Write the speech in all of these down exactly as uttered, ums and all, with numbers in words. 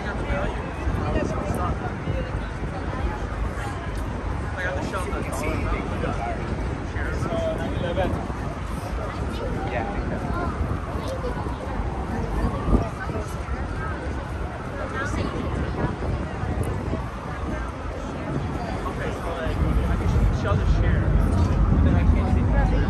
figure the value. How it's stuck. I got the shelter. It's all about shares. So nine eleven. Yeah, I think that's cool. Okay, so like, I can show the share, but then I can't see the value.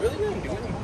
Really didn't do anything.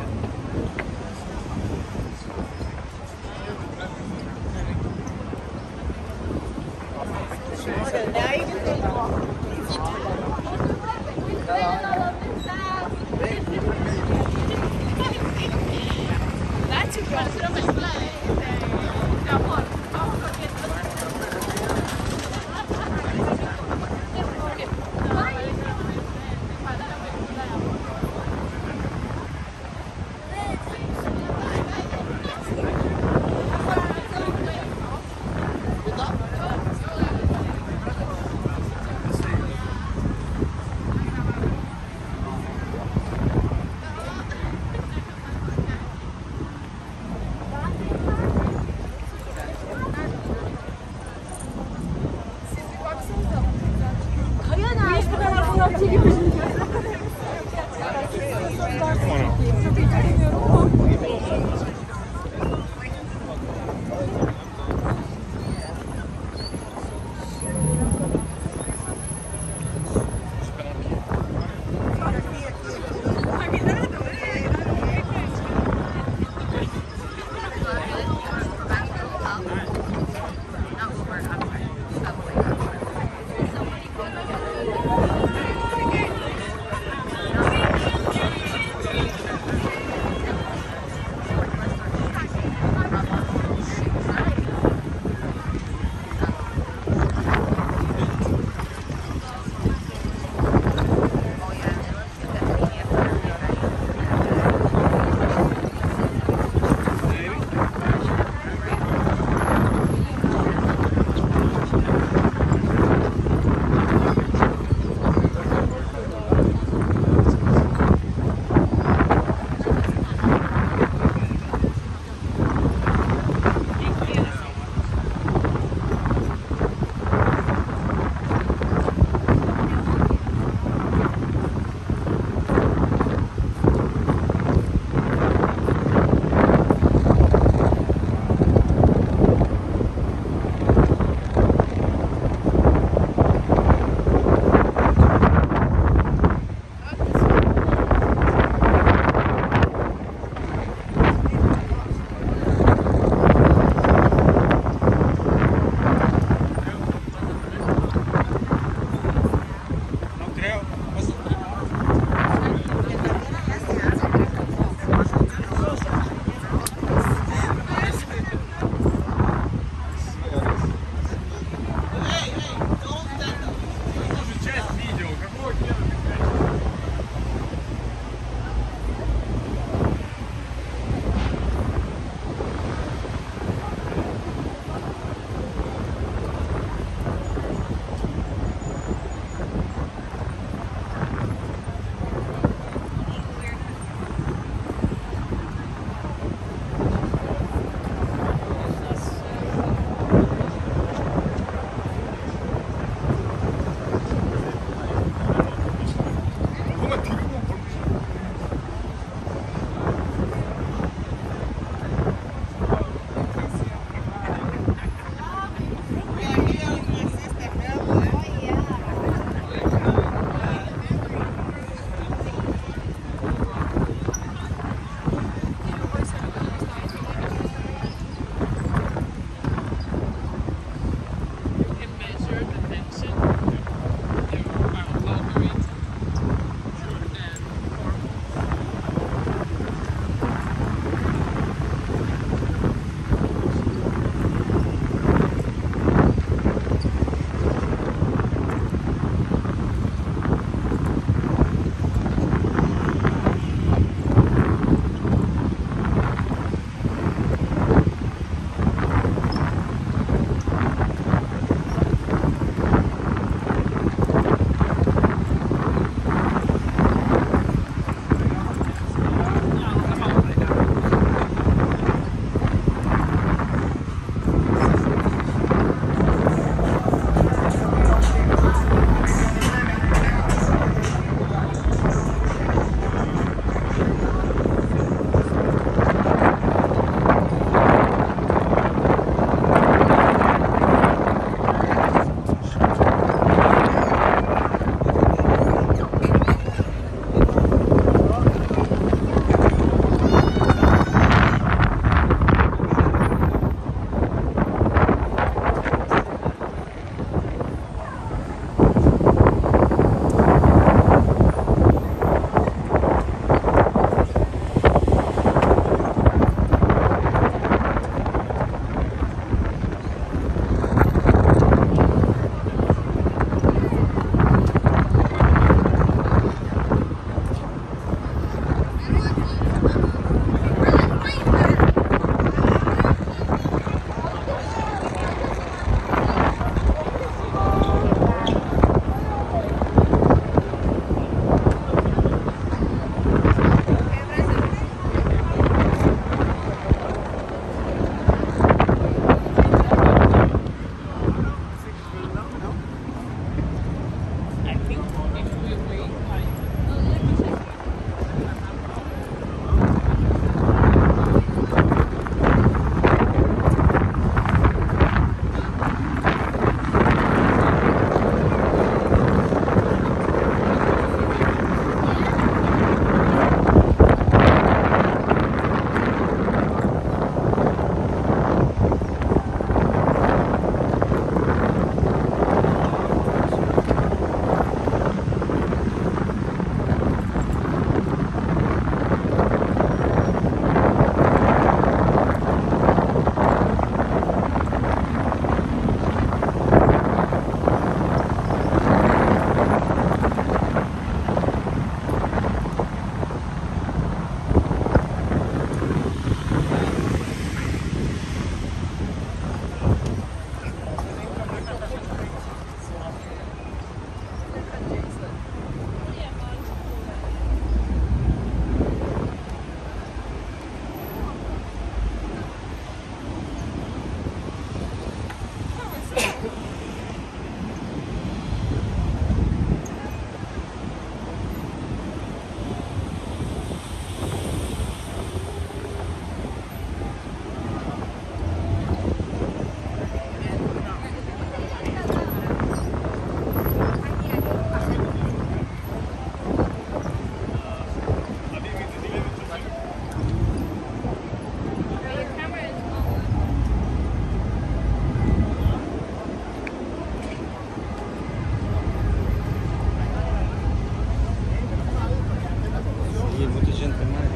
gentleman. Uh,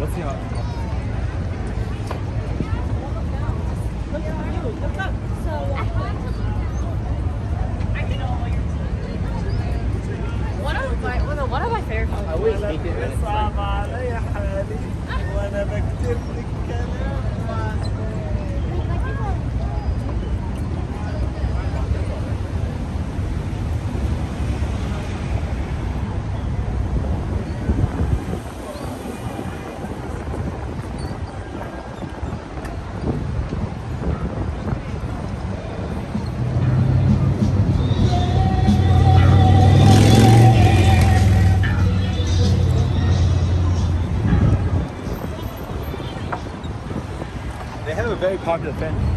what's your what's up? So I want to I think all your team. One of my one of, one of my favorite I always make it when it's like very popular fan.